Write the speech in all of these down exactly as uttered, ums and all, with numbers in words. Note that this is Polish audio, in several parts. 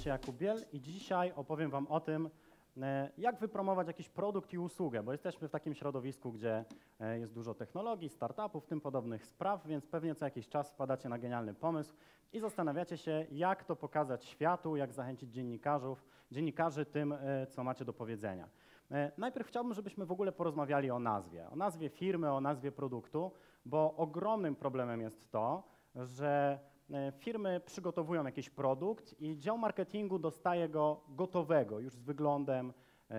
się Jakub Biel i dzisiaj opowiem wam o tym, jak wypromować jakiś produkt i usługę, bo jesteśmy w takim środowisku, gdzie jest dużo technologii, startupów, tym podobnych spraw, więc pewnie co jakiś czas wpadacie na genialny pomysł i zastanawiacie się, jak to pokazać światu, jak zachęcić dziennikarzów, dziennikarzy tym, co macie do powiedzenia. Najpierw chciałbym, żebyśmy w ogóle porozmawiali o nazwie, o nazwie firmy, o nazwie produktu, bo ogromnym problemem jest to, że firmy przygotowują jakiś produkt i dział marketingu dostaje go gotowego, już z wyglądem,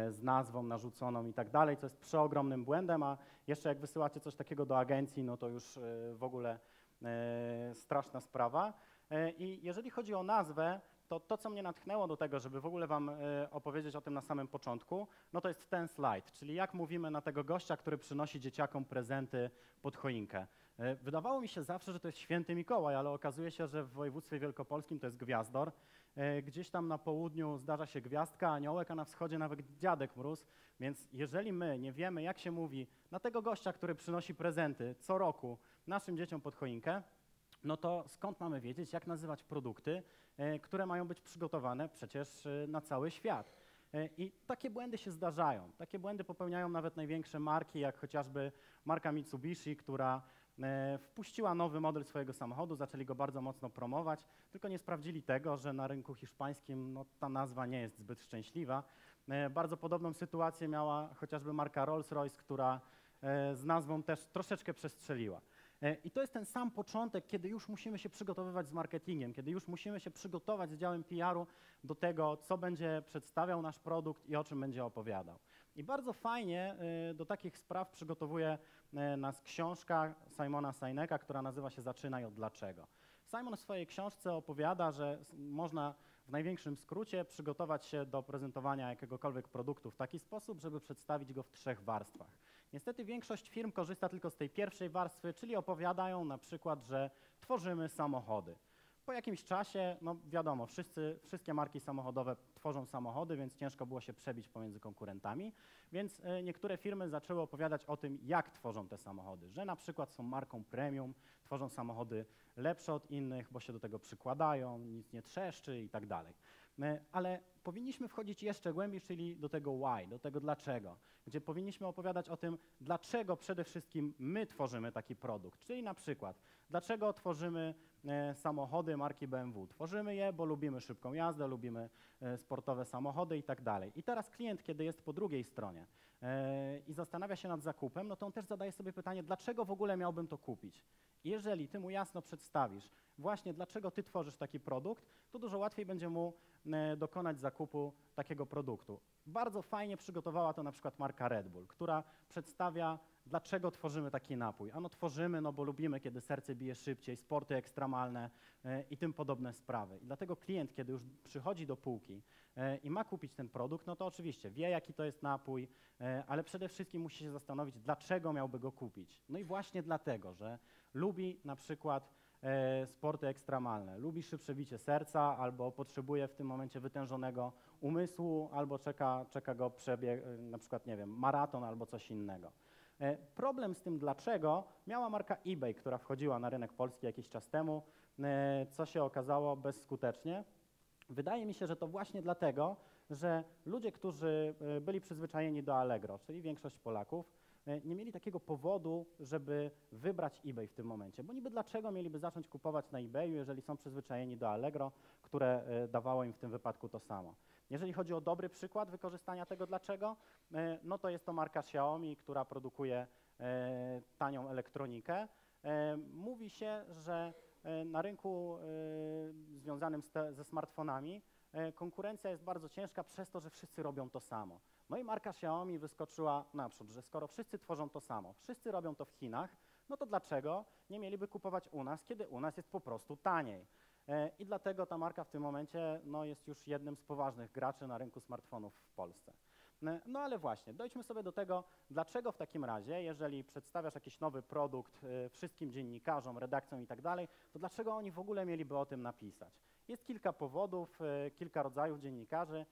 z nazwą narzuconą i tak dalej, co jest przeogromnym błędem, a jeszcze jak wysyłacie coś takiego do agencji, no to już w ogóle straszna sprawa. I jeżeli chodzi o nazwę, to to, co mnie natchnęło do tego, żeby w ogóle wam opowiedzieć o tym na samym początku, no to jest ten slajd, czyli jak mówimy na tego gościa, który przynosi dzieciakom prezenty pod choinkę. Wydawało mi się zawsze, że to jest święty Mikołaj, ale okazuje się, że w województwie wielkopolskim to jest gwiazdor. Gdzieś tam na południu zdarza się gwiazdka, aniołek, a na wschodzie nawet Dziadek Mróz. Więc jeżeli my nie wiemy, jak się mówi na tego gościa, który przynosi prezenty co roku naszym dzieciom pod choinkę, no to skąd mamy wiedzieć, jak nazywać produkty, które mają być przygotowane przecież na cały świat. I takie błędy się zdarzają. Takie błędy popełniają nawet największe marki, jak chociażby marka Mitsubishi, która wpuściła nowy model swojego samochodu, zaczęli go bardzo mocno promować, tylko nie sprawdzili tego, że na rynku hiszpańskim no, ta nazwa nie jest zbyt szczęśliwa. Bardzo podobną sytuację miała chociażby marka Rolls-Royce, która z nazwą też troszeczkę przestrzeliła. I to jest ten sam początek, kiedy już musimy się przygotowywać z marketingiem, kiedy już musimy się przygotować z działem P R u do tego, co będzie przedstawiał nasz produkt i o czym będzie opowiadał. I bardzo fajnie do takich spraw przygotowuje nas książka Simona Sineka, która nazywa się Zaczynaj od dlaczego. Simon w swojej książce opowiada, że można w największym skrócie przygotować się do prezentowania jakiegokolwiek produktu w taki sposób, żeby przedstawić go w trzech warstwach. Niestety większość firm korzysta tylko z tej pierwszej warstwy, czyli opowiadają na przykład, że tworzymy samochody. Po jakimś czasie, no wiadomo, wszyscy, wszystkie marki samochodowe tworzą samochody, więc ciężko było się przebić pomiędzy konkurentami, więc niektóre firmy zaczęły opowiadać o tym, jak tworzą te samochody, że na przykład są marką premium, tworzą samochody lepsze od innych, bo się do tego przykładają, nic nie trzeszczy i tak dalej. Ale powinniśmy wchodzić jeszcze głębiej, czyli do tego why, do tego dlaczego, gdzie powinniśmy opowiadać o tym, dlaczego przede wszystkim my tworzymy taki produkt, czyli na przykład, dlaczego tworzymy samochody marki B M W. Tworzymy je, bo lubimy szybką jazdę, lubimy sportowe samochody i tak dalej. I teraz klient, kiedy jest po drugiej stronie i zastanawia się nad zakupem, no to on też zadaje sobie pytanie, dlaczego w ogóle miałbym to kupić? Jeżeli ty mu jasno przedstawisz właśnie, dlaczego ty tworzysz taki produkt, to dużo łatwiej będzie mu dokonać zakupu takiego produktu. Bardzo fajnie przygotowała to na przykład marka Red Bull, która przedstawia, dlaczego tworzymy taki napój. Ano tworzymy, no bo lubimy, kiedy serce bije szybciej, sporty ekstremalne i tym podobne sprawy. I dlatego klient, kiedy już przychodzi do półki i ma kupić ten produkt, no to oczywiście wie, jaki to jest napój, ale przede wszystkim musi się zastanowić, dlaczego miałby go kupić. No i właśnie dlatego, że lubi na przykład sporty ekstremalne, lubi szybsze bicie serca albo potrzebuje w tym momencie wytężonego umysłu, albo czeka, czeka go przebieg, na przykład, nie wiem, maraton albo coś innego. Problem z tym dlaczego miała marka eBay, która wchodziła na rynek polski jakiś czas temu, co się okazało bezskutecznie. Wydaje mi się, że to właśnie dlatego, że ludzie, którzy byli przyzwyczajeni do Allegro, czyli większość Polaków, nie mieli takiego powodu, żeby wybrać eBay w tym momencie, bo niby dlaczego mieliby zacząć kupować na eBayu, jeżeli są przyzwyczajeni do Allegro, które dawało im w tym wypadku to samo. Jeżeli chodzi o dobry przykład wykorzystania tego dlaczego, no to jest to marka Xiaomi, która produkuje tanią elektronikę. Mówi się, że na rynku związanym ze smartfonami konkurencja jest bardzo ciężka przez to, że wszyscy robią to samo. No i marka Xiaomi wyskoczyła naprzód, że skoro wszyscy tworzą to samo, wszyscy robią to w Chinach, no to dlaczego nie mieliby kupować u nas, kiedy u nas jest po prostu taniej? I dlatego ta marka w tym momencie no, jest już jednym z poważnych graczy na rynku smartfonów w Polsce. No ale właśnie, dojdźmy sobie do tego, dlaczego w takim razie, jeżeli przedstawiasz jakiś nowy produkt wszystkim dziennikarzom, redakcjom i tak dalej, to dlaczego oni w ogóle mieliby o tym napisać? Jest kilka powodów, kilka rodzajów dziennikarzy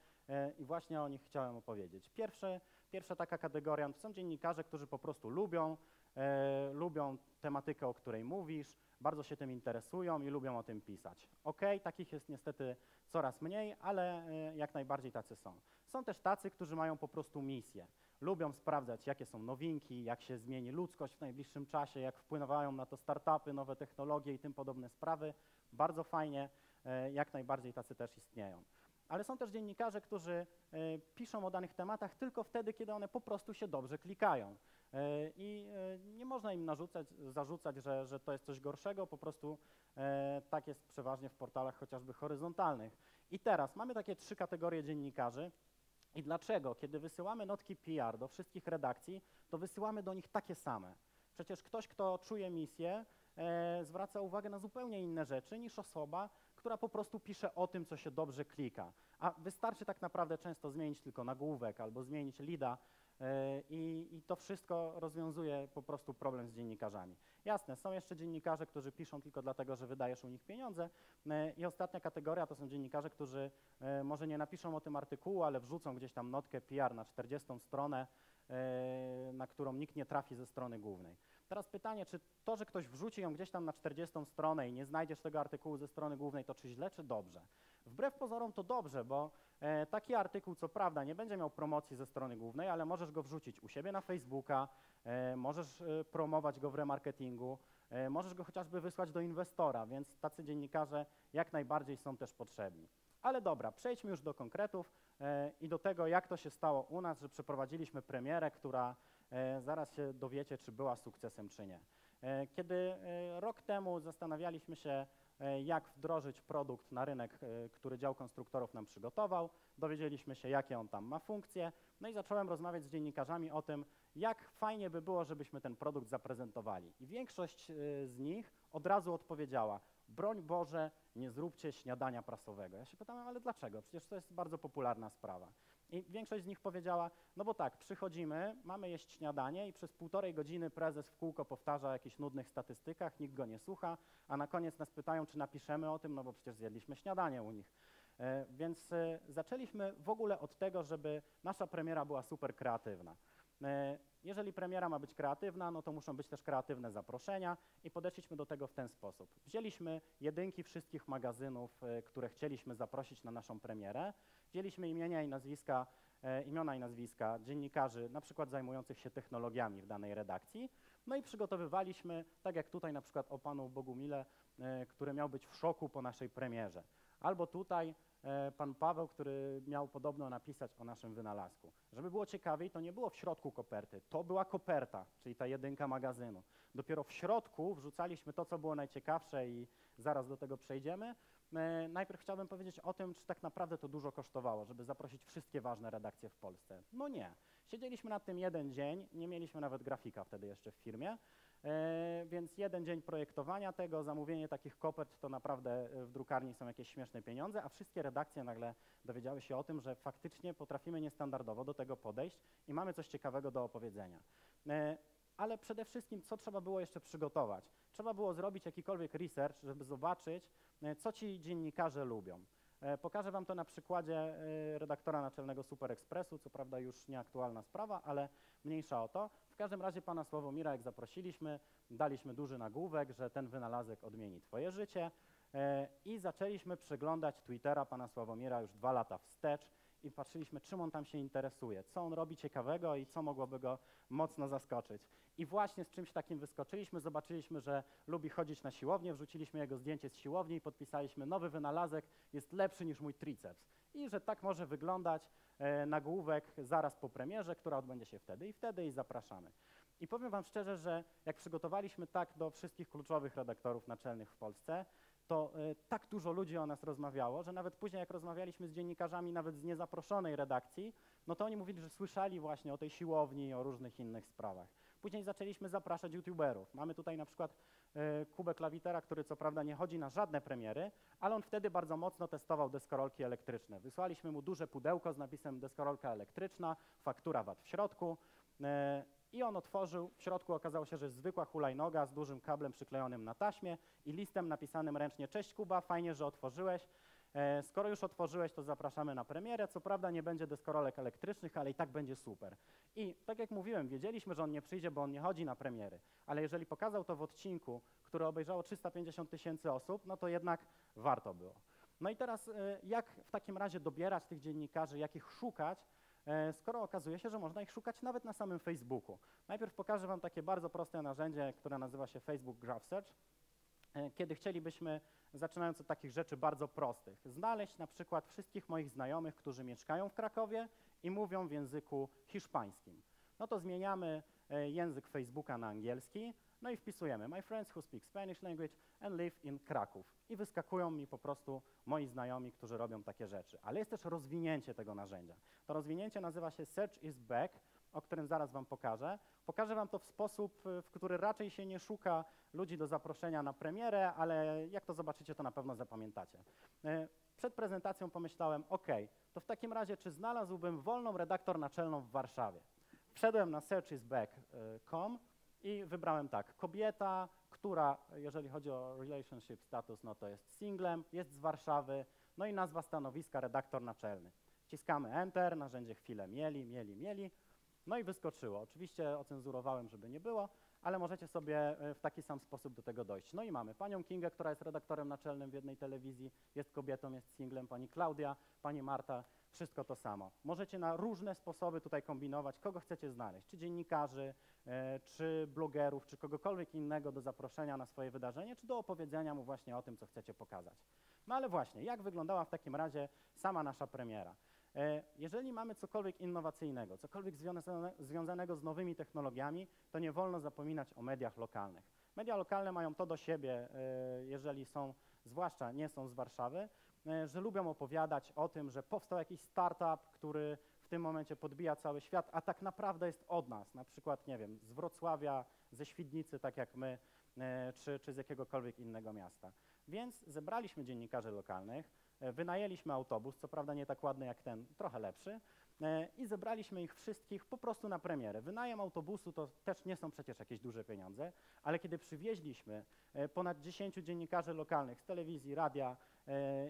i właśnie o nich chciałem opowiedzieć. Pierwszy Pierwsza taka kategoria no to są dziennikarze, którzy po prostu lubią, e, lubią tematykę, o której mówisz, bardzo się tym interesują i lubią o tym pisać. Okej, takich jest niestety coraz mniej, ale e, jak najbardziej tacy są. Są też tacy, którzy mają po prostu misję. Lubią sprawdzać, jakie są nowinki, jak się zmieni ludzkość w najbliższym czasie, jak wpływają na to startupy, nowe technologie i tym podobne sprawy. Bardzo fajnie, e, jak najbardziej tacy też istnieją. Ale są też dziennikarze, którzy y, piszą o danych tematach tylko wtedy, kiedy one po prostu się dobrze klikają. Y, I y, nie można im narzucać, zarzucać, że, że to jest coś gorszego, po prostu y, tak jest przeważnie w portalach chociażby horyzontalnych. I teraz mamy takie trzy kategorie dziennikarzy. I dlaczego? Kiedy wysyłamy notki P R do wszystkich redakcji, to wysyłamy do nich takie same. Przecież ktoś, kto czuje misję, y, zwraca uwagę na zupełnie inne rzeczy niż osoba, która po prostu pisze o tym, co się dobrze klika. A wystarczy tak naprawdę często zmienić tylko nagłówek albo zmienić lida yy, i to wszystko rozwiązuje po prostu problem z dziennikarzami. Jasne, są jeszcze dziennikarze, którzy piszą tylko dlatego, że wydajesz u nich pieniądze yy, i ostatnia kategoria to są dziennikarze, którzy yy, może nie napiszą o tym artykułu, ale wrzucą gdzieś tam notkę P R na czterdziestą stronę, yy, na którą nikt nie trafi ze strony głównej. Teraz pytanie, czy to, że ktoś wrzuci ją gdzieś tam na czterdziestą stronę i nie znajdziesz tego artykułu ze strony głównej, to czy źle, czy dobrze? Wbrew pozorom to dobrze, bo e, taki artykuł, co prawda, nie będzie miał promocji ze strony głównej, ale możesz go wrzucić u siebie na Facebooka, e, możesz e, promować go w remarketingu, e, możesz go chociażby wysłać do inwestora, więc tacy dziennikarze jak najbardziej są też potrzebni. Ale dobra, przejdźmy już do konkretów e, i do tego, jak to się stało u nas, że przeprowadziliśmy premierę, która E, zaraz się dowiecie, czy była sukcesem, czy nie. E, kiedy e, rok temu zastanawialiśmy się, e, jak wdrożyć produkt na rynek, e, który dział konstruktorów nam przygotował, dowiedzieliśmy się, jakie on tam ma funkcje, no i zacząłem rozmawiać z dziennikarzami o tym, jak fajnie by było, żebyśmy ten produkt zaprezentowali. I większość e, z nich od razu odpowiedziała, broń Boże, nie zróbcie śniadania prasowego. Ja się pytałem, ale dlaczego? Przecież to jest bardzo popularna sprawa. I większość z nich powiedziała, no bo tak, przychodzimy, mamy jeść śniadanie i przez półtorej godziny prezes w kółko powtarza o jakichś nudnych statystykach, nikt go nie słucha, a na koniec nas pytają, czy napiszemy o tym, no bo przecież zjedliśmy śniadanie u nich. E, więc e, zaczęliśmy w ogóle od tego, żeby nasza premiera była super kreatywna. E, Jeżeli premiera ma być kreatywna, no to muszą być też kreatywne zaproszenia i podeszliśmy do tego w ten sposób. Wzięliśmy jedynki wszystkich magazynów, y, które chcieliśmy zaprosić na naszą premierę. Wzięliśmy imienia i nazwiska, y, imiona i nazwiska dziennikarzy, na przykład zajmujących się technologiami w danej redakcji. No i przygotowywaliśmy, tak jak tutaj na przykład o panu Bogumile, y, który miał być w szoku po naszej premierze. Albo tutaj pan Paweł, który miał podobno napisać o naszym wynalazku. Żeby było ciekawiej, to nie było w środku koperty, to była koperta, czyli ta jedynka magazynu. Dopiero w środku wrzucaliśmy to, co było najciekawsze i zaraz do tego przejdziemy. Najpierw chciałbym powiedzieć o tym, czy tak naprawdę to dużo kosztowało, żeby zaprosić wszystkie ważne redakcje w Polsce. No nie. Siedzieliśmy nad tym jeden dzień, nie mieliśmy nawet grafika wtedy jeszcze w firmie, Yy, więc jeden dzień projektowania tego, zamówienie takich kopert to naprawdę w drukarni są jakieś śmieszne pieniądze, a wszystkie redakcje nagle dowiedziały się o tym, że faktycznie potrafimy niestandardowo do tego podejść i mamy coś ciekawego do opowiedzenia. Yy, ale przede wszystkim, co trzeba było jeszcze przygotować? Trzeba było zrobić jakikolwiek research, żeby zobaczyć, yy, co ci dziennikarze lubią. Pokażę wam to na przykładzie redaktora naczelnego Super Expressu, co prawda już nieaktualna sprawa, ale mniejsza o to. W każdym razie pana Sławomira, jak zaprosiliśmy, daliśmy duży nagłówek, że ten wynalazek odmieni twoje życie i zaczęliśmy przeglądać Twittera pana Sławomira już dwa lata wstecz i patrzyliśmy, czym on tam się interesuje, co on robi ciekawego i co mogłoby go mocno zaskoczyć. I właśnie z czymś takim wyskoczyliśmy, zobaczyliśmy, że lubi chodzić na siłownię, wrzuciliśmy jego zdjęcie z siłowni i podpisaliśmy, nowy wynalazek jest lepszy niż mój triceps. I że tak może wyglądać e, nagłówek zaraz po premierze, która odbędzie się wtedy i wtedy i zapraszamy. I powiem wam szczerze, że jak przygotowaliśmy tak do wszystkich kluczowych redaktorów naczelnych w Polsce, to y, tak dużo ludzi o nas rozmawiało, że nawet później jak rozmawialiśmy z dziennikarzami nawet z niezaproszonej redakcji, no to oni mówili, że słyszeli właśnie o tej siłowni i o różnych innych sprawach. Później zaczęliśmy zapraszać youtuberów. Mamy tutaj na przykład y, Kubę Klawitera, który co prawda nie chodzi na żadne premiery, ale on wtedy bardzo mocno testował deskorolki elektryczne. Wysłaliśmy mu duże pudełko z napisem deskorolka elektryczna, faktura V A T w środku. Y, I on otworzył, w środku okazało się, że jest zwykła hulajnoga z dużym kablem przyklejonym na taśmie i listem napisanym ręcznie, cześć Kuba, fajnie, że otworzyłeś, Skoro już otworzyłeś, to zapraszamy na premierę. Co prawda nie będzie deskorolek elektrycznych, ale i tak będzie super. I tak jak mówiłem, wiedzieliśmy, że on nie przyjdzie, bo on nie chodzi na premiery, ale jeżeli pokazał to w odcinku, który obejrzało trzysta pięćdziesiąt tysięcy osób, no to jednak warto było. No i teraz jak w takim razie dobierać tych dziennikarzy, jak ich szukać, skoro okazuje się, że można ich szukać nawet na samym Facebooku. Najpierw pokażę wam takie bardzo proste narzędzie, które nazywa się Facebook Graph Search. Kiedy chcielibyśmy, zaczynając od takich rzeczy bardzo prostych, znaleźć na przykład wszystkich moich znajomych, którzy mieszkają w Krakowie i mówią w języku hiszpańskim. No to zmieniamy język Facebooka na angielski, no i wpisujemy my friends who speak Spanish language and live in Kraków. I wyskakują mi po prostu moi znajomi, którzy robią takie rzeczy. Ale jest też rozwinięcie tego narzędzia. To rozwinięcie nazywa się Search is back, o którym zaraz wam pokażę. Pokażę wam to w sposób, w który raczej się nie szuka ludzi do zaproszenia na premierę, ale jak to zobaczycie, to na pewno zapamiętacie. Przed prezentacją pomyślałem, ok, to w takim razie czy znalazłbym wolną redaktor naczelną w Warszawie? Wszedłem na search is back kropka com i wybrałem tak, kobieta, która, jeżeli chodzi o relationship status, no to jest singlem, jest z Warszawy, no i nazwa stanowiska redaktor naczelny. Wciskamy enter, narzędzie chwilę mieli, mieli, mieli, no i wyskoczyło. Oczywiście ocenzurowałem, żeby nie było, ale możecie sobie w taki sam sposób do tego dojść. No i mamy panią Kingę, która jest redaktorem naczelnym w jednej telewizji, jest kobietą, jest singlem, pani Klaudia, pani Marta, wszystko to samo. Możecie na różne sposoby tutaj kombinować, kogo chcecie znaleźć, czy dziennikarzy, czy blogerów, czy kogokolwiek innego do zaproszenia na swoje wydarzenie, czy do opowiedzenia mu właśnie o tym, co chcecie pokazać. No ale właśnie, jak wyglądała w takim razie sama nasza premiera? Jeżeli mamy cokolwiek innowacyjnego, cokolwiek związane, związanego z nowymi technologiami, to nie wolno zapominać o mediach lokalnych. Media lokalne mają to do siebie, jeżeli są, zwłaszcza nie są z Warszawy, że lubią opowiadać o tym, że powstał jakiś startup, który w tym momencie podbija cały świat, a tak naprawdę jest od nas, na przykład, nie wiem, z Wrocławia, ze Świdnicy, tak jak my, czy, czy z jakiegokolwiek innego miasta. Więc zebraliśmy dziennikarzy lokalnych, wynajęliśmy autobus, co prawda nie tak ładny jak ten, trochę lepszy, i zebraliśmy ich wszystkich po prostu na premierę. Wynajem autobusu to też nie są przecież jakieś duże pieniądze, ale kiedy przywieźliśmy ponad dziesięciu dziennikarzy lokalnych z telewizji, radia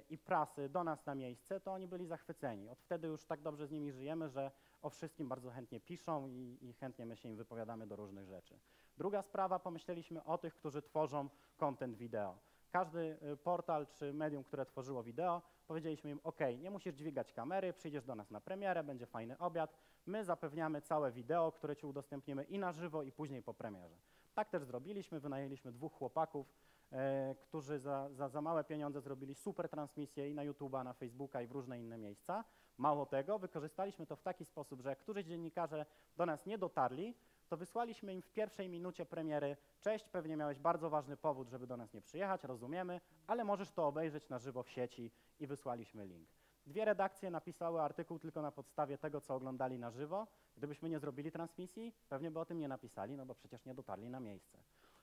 i prasy do nas na miejsce, to oni byli zachwyceni. Od wtedy już tak dobrze z nimi żyjemy, że o wszystkim bardzo chętnie piszą i, i chętnie my się im wypowiadamy do różnych rzeczy. Druga sprawa, pomyśleliśmy o tych, którzy tworzą content wideo. Każdy portal czy medium, które tworzyło wideo, powiedzieliśmy im, ok, nie musisz dźwigać kamery, przyjdziesz do nas na premierę, będzie fajny obiad, my zapewniamy całe wideo, które ci udostępnimy i na żywo, i później po premierze. Tak też zrobiliśmy, wynajęliśmy dwóch chłopaków, e, którzy za, za, za małe pieniądze zrobili super transmisje i na YouTube'a, na Facebooka i w różne inne miejsca. Mało tego, wykorzystaliśmy to w taki sposób, że jak któryś dziennikarze do nas nie dotarli, to wysłaliśmy im w pierwszej minucie premiery, cześć, pewnie miałeś bardzo ważny powód, żeby do nas nie przyjechać, rozumiemy, ale możesz to obejrzeć na żywo w sieci i wysłaliśmy link. Dwie redakcje napisały artykuł tylko na podstawie tego, co oglądali na żywo. Gdybyśmy nie zrobili transmisji, pewnie by o tym nie napisali, no bo przecież nie dotarli na miejsce.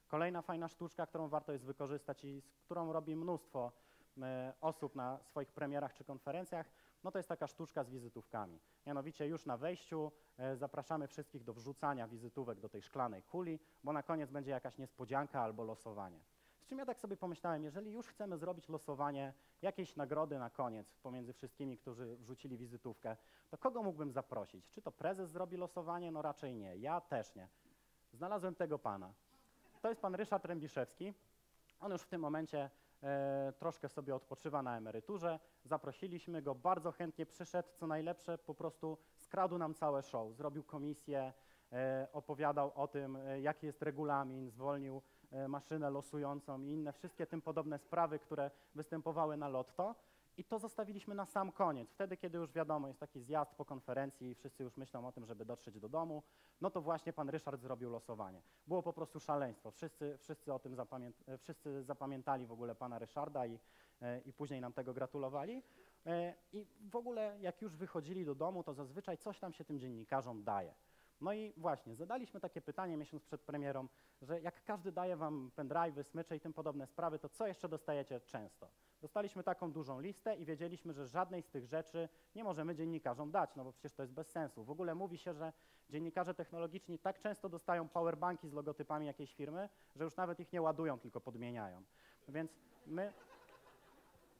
Kolejna fajna sztuczka, którą warto jest wykorzystać i z którą robi mnóstwo osób na swoich premierach czy konferencjach, no to jest taka sztuczka z wizytówkami. Mianowicie już na wejściu zapraszamy wszystkich do wrzucania wizytówek do tej szklanej kuli, bo na koniec będzie jakaś niespodzianka albo losowanie. Z czym ja tak sobie pomyślałem, jeżeli już chcemy zrobić losowanie jakiejś nagrody na koniec pomiędzy wszystkimi, którzy wrzucili wizytówkę, to kogo mógłbym zaprosić? Czy to prezes zrobi losowanie? No raczej nie, ja też nie. Znalazłem tego pana. To jest pan Ryszard Rębiszewski. On już w tym momencie E, troszkę sobie odpoczywa na emeryturze, zaprosiliśmy go, bardzo chętnie przyszedł, co najlepsze po prostu skradł nam całe show, zrobił komisję, e, opowiadał o tym, e, jaki jest regulamin, zwolnił e, maszynę losującą i inne wszystkie tym podobne sprawy, które występowały na lotto i to zostawiliśmy na sam koniec, wtedy kiedy już wiadomo, jest taki zjazd po konferencji i wszyscy już myślą o tym, żeby dotrzeć do domu, no to właśnie pan Ryszard zrobił losowanie. Było po prostu szaleństwo, wszyscy, wszyscy o tym zapamię... wszyscy zapamiętali w ogóle pana Ryszarda i, i później nam tego gratulowali i w ogóle jak już wychodzili do domu, to zazwyczaj coś tam się tym dziennikarzom daje. No i właśnie, zadaliśmy takie pytanie miesiąc przed premierą, że jak każdy daje wam pendrive'y, smycze i tym podobne sprawy, to co jeszcze dostajecie często? Dostaliśmy taką dużą listę i wiedzieliśmy, że żadnej z tych rzeczy nie możemy dziennikarzom dać, no bo przecież to jest bez sensu. W ogóle mówi się, że dziennikarze technologiczni tak często dostają powerbanki z logotypami jakiejś firmy, że już nawet ich nie ładują, tylko podmieniają. Więc my,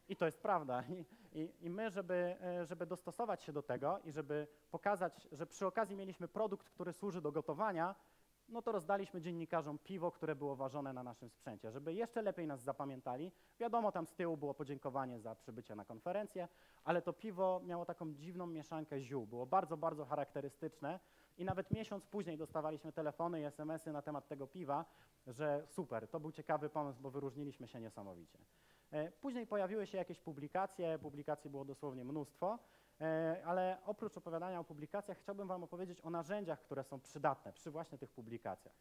I to jest prawda. I, i, i my, żeby, żeby dostosować się do tego i żeby pokazać, że przy okazji mieliśmy produkt, który służy do gotowania, no to rozdaliśmy dziennikarzom piwo, które było ważone na naszym sprzęcie, żeby jeszcze lepiej nas zapamiętali. Wiadomo, tam z tyłu było podziękowanie za przybycie na konferencję, ale to piwo miało taką dziwną mieszankę ziół, było bardzo, bardzo charakterystyczne i nawet miesiąc później dostawaliśmy telefony i es em esy na temat tego piwa, że super, to był ciekawy pomysł, bo wyróżniliśmy się niesamowicie. Później pojawiły się jakieś publikacje, publikacji było dosłownie mnóstwo, ale oprócz opowiadania o publikacjach chciałbym wam opowiedzieć o narzędziach, które są przydatne przy właśnie tych publikacjach.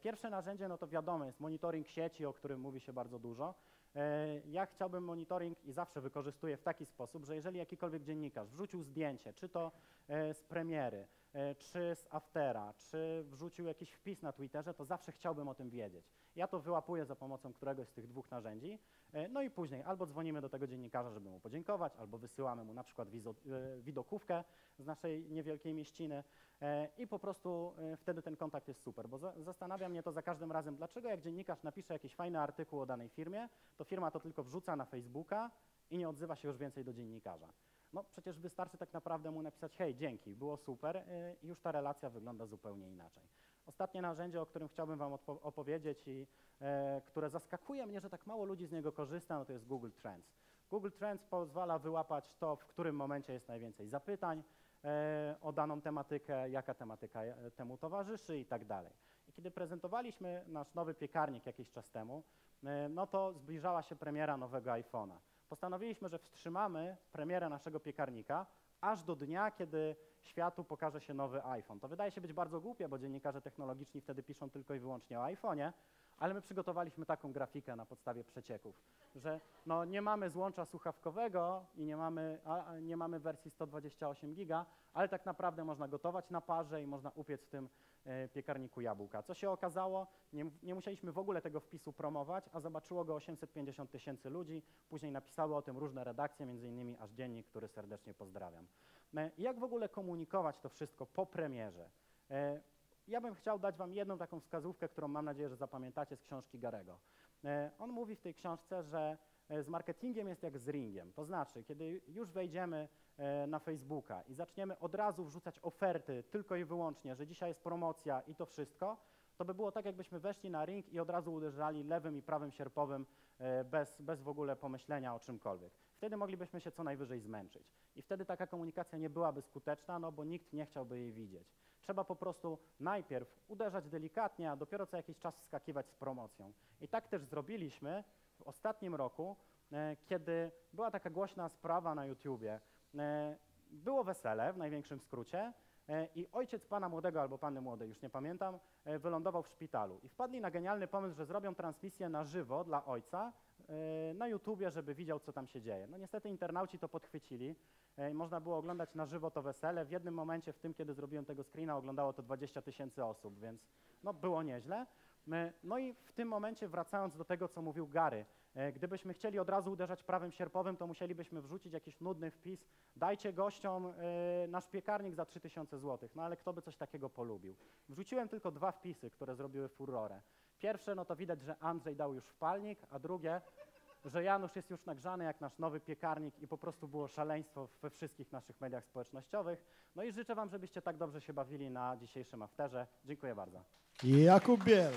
Pierwsze narzędzie, no to wiadomo, jest monitoring sieci, o którym mówi się bardzo dużo. Ja chciałbym monitoring i zawsze wykorzystuję w taki sposób, że jeżeli jakikolwiek dziennikarz wrzucił zdjęcie, czy to z premiery, czy z aftera, czy wrzucił jakiś wpis na Twitterze, to zawsze chciałbym o tym wiedzieć. Ja to wyłapuję za pomocą któregoś z tych dwóch narzędzi, no i później albo dzwonimy do tego dziennikarza, żeby mu podziękować, albo wysyłamy mu na przykład widokówkę z naszej niewielkiej mieściny i po prostu wtedy ten kontakt jest super, bo zastanawia mnie to za każdym razem, dlaczego jak dziennikarz napisze jakiś fajny artykuł o danej firmie, to firma to tylko wrzuca na Facebooka i nie odzywa się już więcej do dziennikarza. No przecież wystarczy tak naprawdę mu napisać hej, dzięki, było super i już ta relacja wygląda zupełnie inaczej. Ostatnie narzędzie, o którym chciałbym wam opowiedzieć i e, które zaskakuje mnie, że tak mało ludzi z niego korzysta, no to jest Google Trends. Google Trends pozwala wyłapać to, w którym momencie jest najwięcej zapytań e, o daną tematykę, jaka tematyka temu towarzyszy i tak dalej. I kiedy prezentowaliśmy nasz nowy piekarnik jakiś czas temu, e, no to zbliżała się premiera nowego iPhone'a. Postanowiliśmy, że wstrzymamy premierę naszego piekarnika aż do dnia, kiedy światu pokaże się nowy iPhone. To wydaje się być bardzo głupie, bo dziennikarze technologiczni wtedy piszą tylko i wyłącznie o iPhone'ie, ale my przygotowaliśmy taką grafikę na podstawie przecieków, że no nie mamy złącza słuchawkowego i nie mamy, a, nie mamy wersji sto dwadzieścia osiem giga, ale tak naprawdę można gotować na parze i można upiec w tym y, piekarniku jabłka. Co się okazało? Nie, nie musieliśmy w ogóle tego wpisu promować, a zobaczyło go osiemset pięćdziesiąt tysięcy ludzi. Później napisały o tym różne redakcje, między innymi aż Dziennik, który serdecznie pozdrawiam. Jak w ogóle komunikować to wszystko po premierze? Ja bym chciał dać wam jedną taką wskazówkę, którą mam nadzieję, że zapamiętacie z książki Garego. On mówi w tej książce, że z marketingiem jest jak z ringiem, to znaczy, kiedy już wejdziemy na Facebooka i zaczniemy od razu wrzucać oferty tylko i wyłącznie, że dzisiaj jest promocja i to wszystko, to by było tak, jakbyśmy weszli na ring i od razu uderzali lewym i prawym sierpowym bez, bez w ogóle pomyślenia o czymkolwiek. Wtedy moglibyśmy się co najwyżej zmęczyć. I wtedy taka komunikacja nie byłaby skuteczna, no bo nikt nie chciałby jej widzieć. Trzeba po prostu najpierw uderzać delikatnie, a dopiero co jakiś czas wskakiwać z promocją. I tak też zrobiliśmy w ostatnim roku, kiedy była taka głośna sprawa na YouTubie. Było wesele w największym skrócie i ojciec pana młodego albo panny młodej, już nie pamiętam, wylądował w szpitalu. I wpadli na genialny pomysł, że zrobią transmisję na żywo dla ojca na YouTubie, żeby widział, co tam się dzieje. No niestety internauci to podchwycili. Można było oglądać na żywo to wesele. W jednym momencie, w tym, kiedy zrobiłem tego screena, oglądało to dwadzieścia tysięcy osób, więc no, było nieźle. No i w tym momencie, wracając do tego, co mówił Gary, gdybyśmy chcieli od razu uderzać prawym sierpowym, to musielibyśmy wrzucić jakiś nudny wpis, dajcie gościom nasz piekarnik za trzy tysiące złotych, no ale kto by coś takiego polubił. Wrzuciłem tylko dwa wpisy, które zrobiły furorę. Pierwsze, no to widać, że Andrzej dał już wpalnik, a drugie, że Janusz jest już nagrzany jak nasz nowy piekarnik i po prostu było szaleństwo we wszystkich naszych mediach społecznościowych. No i życzę wam, żebyście tak dobrze się bawili na dzisiejszym afterze. Dziękuję bardzo. Jakub Biel.